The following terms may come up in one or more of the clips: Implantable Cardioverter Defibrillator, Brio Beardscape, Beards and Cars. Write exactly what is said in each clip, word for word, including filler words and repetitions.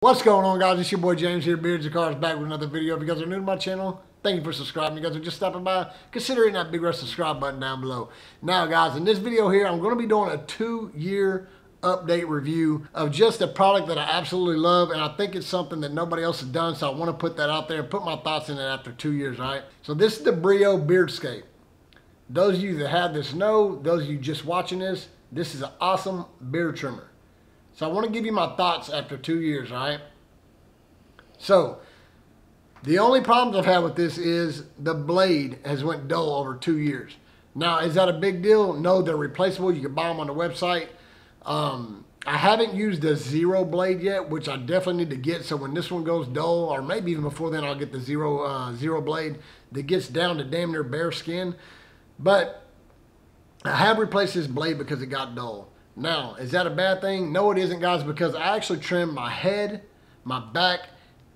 What's going on, guys? It's your boy James here, Beards and Cars, back with another video. If you guys are new to my channel, thank you for subscribing. If you guys are just stopping by, consider hitting that big red subscribe button down below. Now, guys, in this video here, I'm going to be doing a two-year update review of just a product that I absolutely love, and I think it's something that nobody else has done, so I want to put that out there and put my thoughts in it after two years, all right? So this is the Brio Beardscape. Those of you that have this know, those of you just watching this, this is an awesome beard trimmer. So I want to give you my thoughts after two years, all right? So the only problems I've had with this is the blade has went dull over two years. Now, is that a big deal? No, they're replaceable. You can buy them on the website. Um, I haven't used the zero blade yet, which I definitely need to get. So when this one goes dull, or maybe even before then, I'll get the zero, uh, zero blade that gets down to damn near bare skin. But I have replaced this blade because it got dull. Now, is that a bad thing? No, it isn't, guys, because I actually trimmed my head, my back,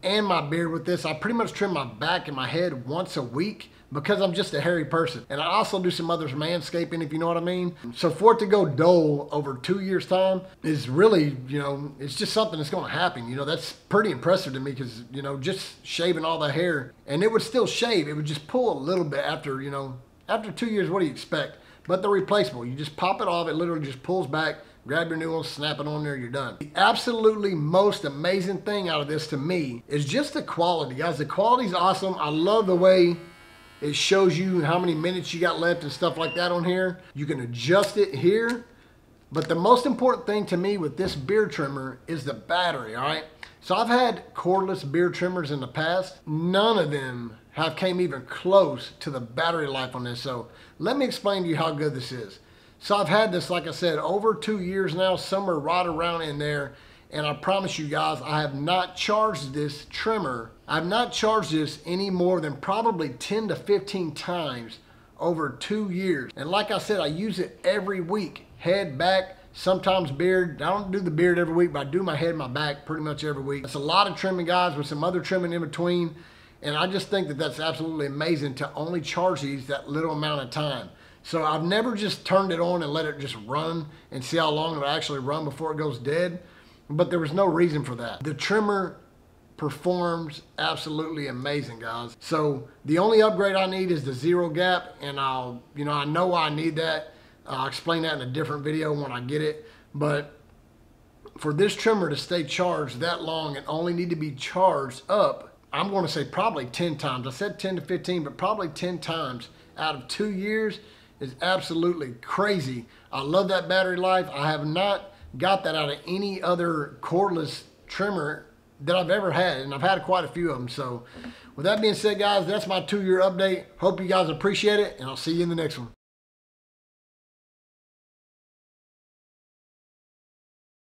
and my beard with this. I pretty much trim my back and my head once a week because I'm just a hairy person. And I also do some other manscaping, if you know what I mean. So for it to go dull over two years' time is really, you know, it's just something that's going to happen. You know, that's pretty impressive to me because, you know, just shaving all the hair, and it would still shave. It would just pull a little bit after, you know, after two years, what do you expect? But they're replaceable. You just pop it off, it literally just pulls back, grab your new one, snap it on there, you're done. The absolutely most amazing thing out of this to me is just the quality, guys. The quality's awesome. I love the way it shows you how many minutes you got left and stuff like that on here. You can adjust it here. But the most important thing to me with this beard trimmer is the battery, all right? So I've had cordless beard trimmers in the past. None of them have came even close to the battery life on this. So let me explain to you how good this is. So I've had this, like I said, over two years now, somewhere right around in there. And I promise you guys, I have not charged this trimmer. I've not charged this any more than probably ten to fifteen times over two years. And like I said, I use it every week, head, back, sometimes beard. I don't do the beard every week, but I do my head and my back pretty much every week. It's a lot of trimming, guys, with some other trimming in between. And I just think that that's absolutely amazing to only charge these that little amount of time. So I've never just turned it on and let it just run and see how long it'll actually run before it goes dead. But there was no reason for that. The trimmer performs absolutely amazing, guys. So the only upgrade I need is the zero gap. And I'll, you know, I know why I need that. I'll explain that in a different video when I get it. But for this trimmer to stay charged that long and only need to be charged up, I'm going to say probably ten times. I said ten to fifteen, but probably ten times out of two years is absolutely crazy. I love that battery life. I have not got that out of any other cordless trimmer that I've ever had, and I've had quite a few of them. So with that being said, guys, that's my two-year update. Hope you guys appreciate it, and I'll see you in the next one.